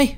Hey,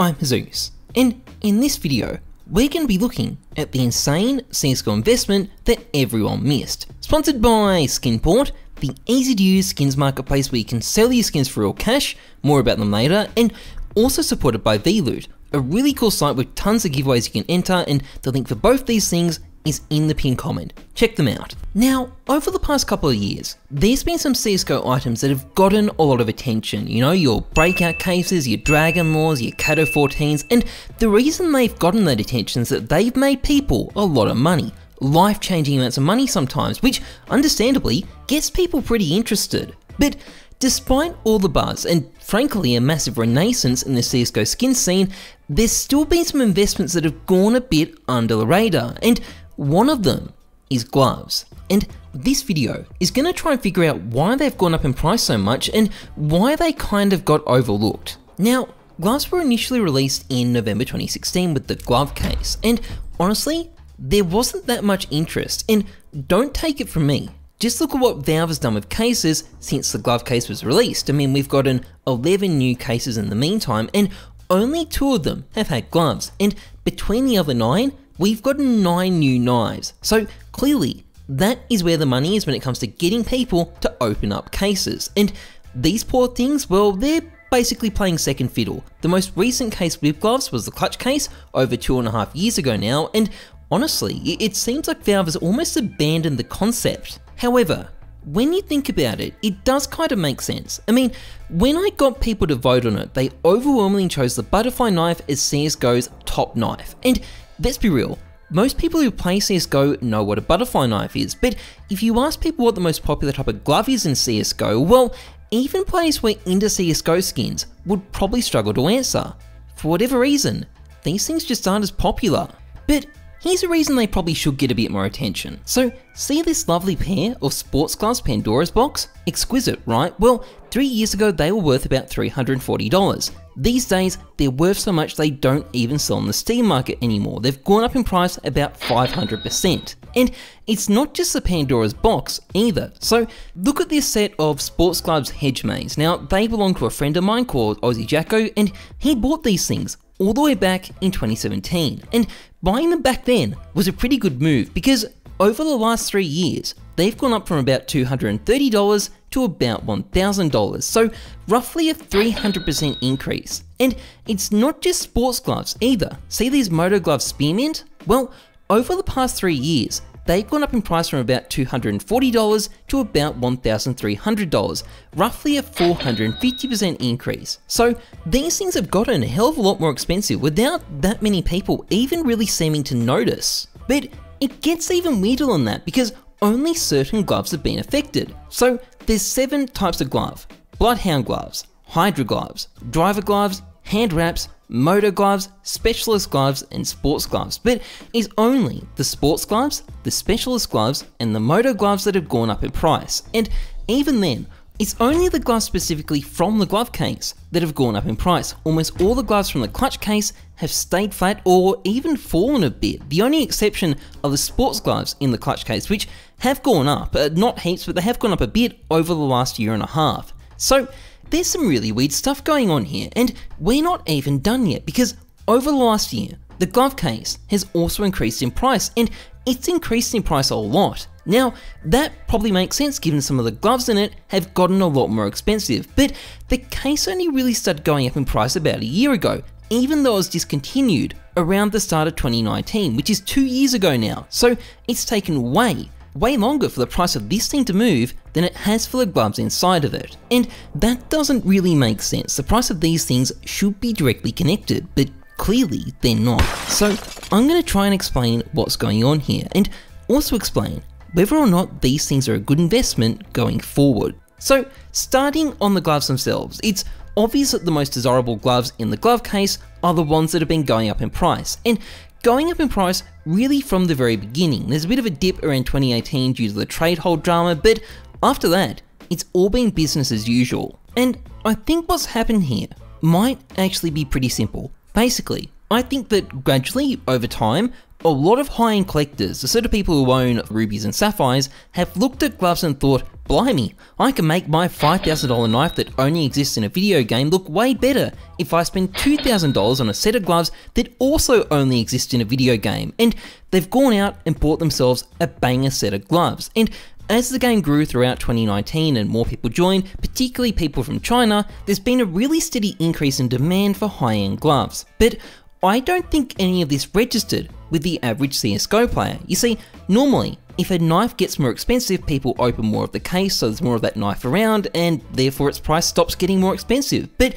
I'm Jesus, and in this video, we're going to be looking at the insane CSGO investment that everyone missed. Sponsored by Skinport, the easy-to-use skins marketplace where you can sell your skins for real cash, more about them later, and also supported by VLoot, a really cool site with tons of giveaways you can enter, and the link for both these things is in the pinned comment. Check them out. Now, over the past couple of years, there's been some CSGO items that have gotten a lot of attention. You know, your breakout cases, your Dragon Laws, your Kato 14s, and the reason they've gotten that attention is that they've made people a lot of money. Life-changing amounts of money sometimes, which, understandably, gets people pretty interested. But despite all the buzz, and frankly a massive renaissance in the CSGO skin scene, there's still been some investments that have gone a bit under the radar, and one of them is gloves, and this video is going to try and figure out why they've gone up in price so much and why they kind of got overlooked. Now, gloves were initially released in November 2016 with the glove case, and honestly, there wasn't that much interest, and don't take it from me. Just look at what Valve has done with cases since the glove case was released. I mean, we've gotten 11 new cases in the meantime, and only 2 of them have had gloves, and between the other 9, we've gotten 9 new knives, so clearly that is where the money is when it comes to getting people to open up cases. And these poor things, well, they're basically playing second fiddle. The most recent case with gloves was the clutch case over 2.5 years ago now, and honestly, it seems like Valve has almost abandoned the concept. However, when you think about it, it does kind of make sense. I mean, when I got people to vote on it, they overwhelmingly chose the butterfly knife as CSGO's top knife. And let's be real, most people who play CSGO know what a butterfly knife is, but if you ask people what the most popular type of glove is in CSGO, well, even players who are into CSGO skins would probably struggle to answer. For whatever reason, these things just aren't as popular. But here's a reason they probably should get a bit more attention. So, see this lovely pair of sports gloves Pandora's box? Exquisite, right? Well, 3 years ago they were worth about $340. These days, they're worth so much they don't even sell on the Steam market anymore. They've gone up in price about 500%. And it's not just the Pandora's box either. So look at this set of sports gloves hedge maze. Now, they belong to a friend of mine called Ozzy Jacko, and he bought these things all the way back in 2017. And buying them back then was a pretty good move because over the last 3 years, they've gone up from about $230 to about $1,000, so roughly a 300% increase. And it's not just sports gloves either. See these Moto Gloves Spearmint? Well, over the past 3 years, they've gone up in price from about $240 to about $1,300, roughly a 450% increase. So these things have gotten a hell of a lot more expensive without that many people even really seeming to notice. But it gets even weirder than that because only certain gloves have been affected. So there's 7 types of glove: bloodhound gloves, hydra gloves, driver gloves, hand wraps, motor gloves, specialist gloves, and sports gloves. But it's only the sports gloves, the specialist gloves, and the motor gloves that have gone up in price. And even then, it's only the gloves specifically from the glove case that have gone up in price. Almost all the gloves from the clutch case have stayed flat or even fallen a bit. The only exception are the sports gloves in the clutch case, which have gone up, not heaps, but they have gone up a bit over the last 1.5 years. So there's some really weird stuff going on here, and we're not even done yet because over the last year, the glove case has also increased in price, and it's increased in price a lot. Now, that probably makes sense given some of the gloves in it have gotten a lot more expensive, but the case only really started going up in price about a year ago, even though it was discontinued around the start of 2019, which is 2 years ago now. So it's taken way longer for the price of this thing to move than it has for the gloves inside of it. And that doesn't really make sense. The price of these things should be directly connected, but clearly they're not. So I'm going to try and explain what's going on here and also explain whether or not these things are a good investment going forward. So starting on the gloves themselves, it's obvious that the most desirable gloves in the glove case are the ones that have been going up in price, and going up in price really from the very beginning. There's a bit of a dip around 2018 due to the trade hold drama, but after that, it's all been business as usual. And I think what's happened here might actually be pretty simple. Basically, I think that gradually, over time, a lot of high-end collectors, the sort of people who own rubies and sapphires, have looked at gloves and thought, blimey, I can make my $5,000 knife that only exists in a video game look way better if I spend $2,000 on a set of gloves that also only exist in a video game. And they've gone out and bought themselves a banger set of gloves. And as the game grew throughout 2019 and more people joined, particularly people from China, there's been a really steady increase in demand for high-end gloves. But I don't think any of this registered with the average CSGO player. You see, normally, if a knife gets more expensive, people open more of the case so there's more of that knife around and therefore its price stops getting more expensive. But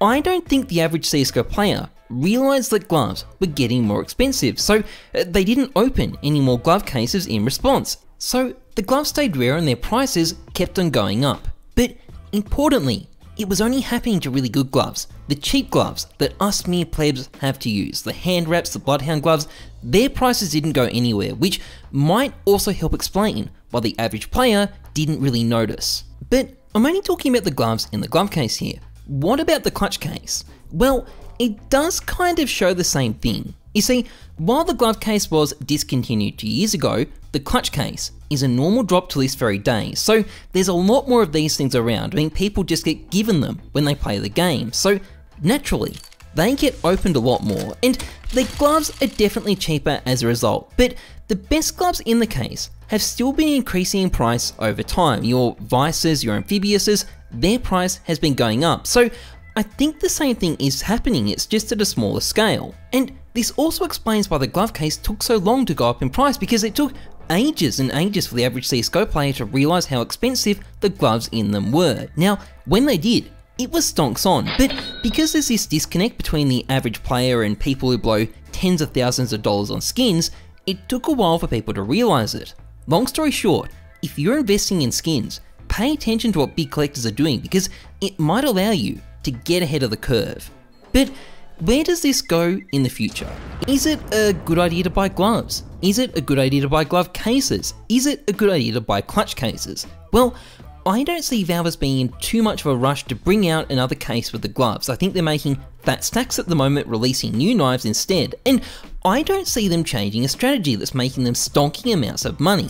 I don't think the average CSGO player realised that gloves were getting more expensive, so they didn't open any more glove cases in response. So the gloves stayed rare and their prices kept on going up. But importantly, it was only happening to really good gloves. The cheap gloves that us mere plebs have to use, the hand wraps, the bloodhound gloves, their prices didn't go anywhere, which might also help explain why the average player didn't really notice. But I'm only talking about the gloves in the glove case here. What about the clutch case? Well, it does kind of show the same thing. You see, while the glove case was discontinued 2 years ago, the clutch case is a normal drop till this very day, so there's a lot more of these things around. I mean, people just get given them when they play the game, so naturally, they get opened a lot more, and the gloves are definitely cheaper as a result. But the best gloves in the case have still been increasing in price over time. Your Vices, your Amphibiouses, their price has been going up, so I think the same thing is happening, it's just at a smaller scale. And this also explains why the glove case took so long to go up in price, because it took ages and ages for the average CSGO player to realise how expensive the gloves in them were. Now, when they did, it was stonks on, but because there's this disconnect between the average player and people who blow tens of thousands of dollars on skins, it took a while for people to realise it. Long story short, if you're investing in skins, pay attention to what big collectors are doing because it might allow you to get ahead of the curve. But where does this go in the future? Is it a good idea to buy gloves? Is it a good idea to buy glove cases? Is it a good idea to buy clutch cases? Well, I don't see Valve as being in too much of a rush to bring out another case with the gloves. I think they're making fat stacks at the moment, releasing new knives instead, and I don't see them changing a strategy that's making them stonking amounts of money.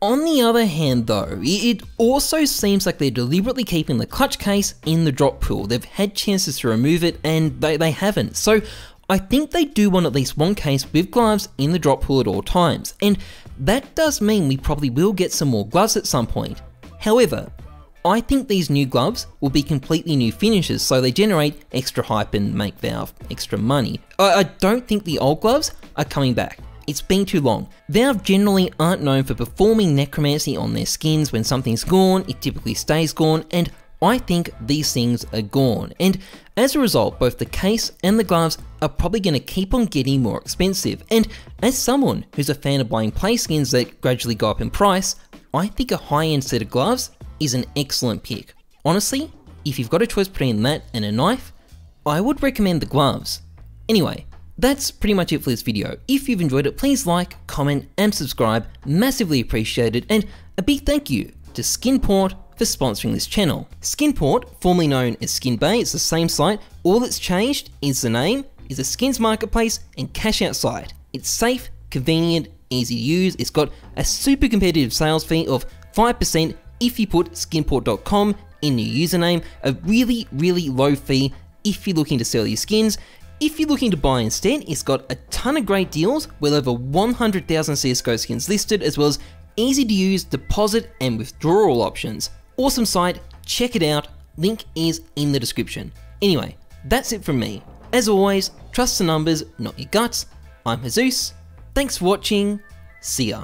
On the other hand though, it also seems like they're deliberately keeping the clutch case in the drop pool. They've had chances to remove it and they haven't. So I think they do want at least one case with gloves in the drop pool at all times. And that does mean we probably will get some more gloves at some point. However, I think these new gloves will be completely new finishes, so they generate extra hype and make Valve extra money. I don't think the old gloves are coming back. It's been too long. Valve generally aren't known for performing necromancy on their skins. When something's gone, it typically stays gone, and I think these things are gone. And as a result, both the case and the gloves are probably going to keep on getting more expensive. And as someone who's a fan of buying play skins that gradually go up in price, I think a high-end set of gloves is an excellent pick. Honestly, if you've got a choice between that and a knife, I would recommend the gloves. Anyway, that's pretty much it for this video. If you've enjoyed it, please like, comment and subscribe, massively appreciated, and a big thank you to Skinport for sponsoring this channel. Skinport, formerly known as SkinBay, it's the same site. All that's changed is the name, is a skins marketplace and cash out site. It's safe, convenient, easy to use. It's got a super competitive sales fee of 5% if you put skinport.com in your username, a really, really low fee if you're looking to sell your skins. If you're looking to buy instead, it's got a ton of great deals, well over 100,000 CSGO skins listed, as well as easy to use deposit and withdrawal options. Awesome site, check it out, link is in the description. Anyway, that's it from me. As always, trust the numbers, not your guts. I'm Jesus, thanks for watching, see ya.